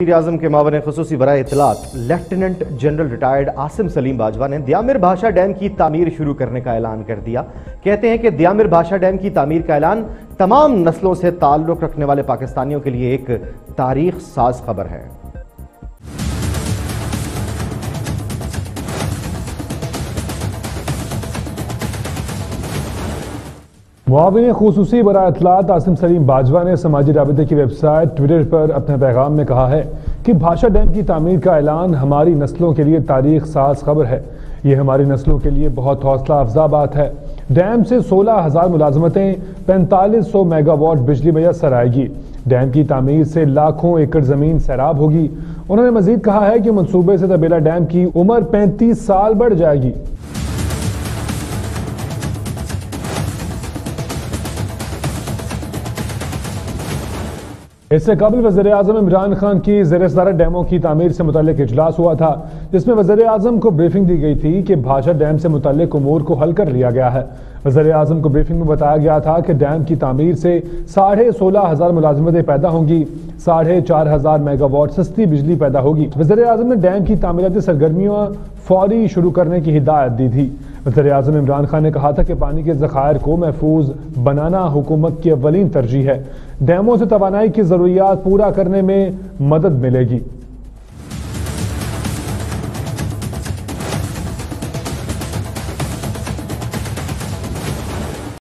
वज़ीर आज़म के मावने ख़ुसूसी वराए इतलात lieutenant general retired Asim Saleem Bajwa ने दयामिर भाषा डैम की तामीर शुरू करने का ऐलान कर दिया। कहते हैं कि दयामिर भाषा डैम की तामीर का ऐलान तमाम नस्लों से ताल्लुक़ रखने वाले पाकिस्तानियों के लिए एक तारीख साज खबर है। मुआविन खुसूसी बराए इतलात आसिम सलीम बाजवा ने समाजी राबते की वेबसाइट ट्विटर पर अपने पैगाम में कहा है कि भाषा डैम की तामीर का ऐलान हमारी नस्लों के लिए तारीख साज खबर है। ये हमारी नस्लों के लिए बहुत हौसला अफजा बात है। डैम से 16,000 मुलाजमतें 4500 मेगावाट बिजली मैसर आएगी। डैम की तामीर से लाखों एकड़ ज़मीन सैराब होगी। उन्होंने मजीद कहा है कि मनसूबे से तरबेला डैम की उम्र 35 साल बढ़ जाएगी। इससे कबल वज़ीरे आज़म इमरान खान की ज़ेर-ए-सदारत डैमों की तामीर से मुताल्लिक़ इजलास हुआ था, जिसमें वज़ीरे आज़म को ब्रीफिंग दी गई थी कि भाषा डैम से मुताल्लिक़ उमूर को हल कर लिया गया है। वज़ीरे आज़म को ब्रीफिंग में बताया गया था कि डैम की तामीर से 16,500 मुलाजमतें पैदा होंगी, 4,500 मेगावाट सस्ती बिजली पैदा होगी। वज़ीरे आज़म ने डैम की तामीराती सरगर्मियाँ फौरी शुरू करने की हिदायत दी थी। वज़ीरे आज़म इमरान खान ने कहा था कि पानी के ज़खायर को महफूज बनाना हुकूमत की अव्वलीन तरजीह है। डैमों से तवानाई की ज़रूरियात पूरा करने में मदद मिलेगी।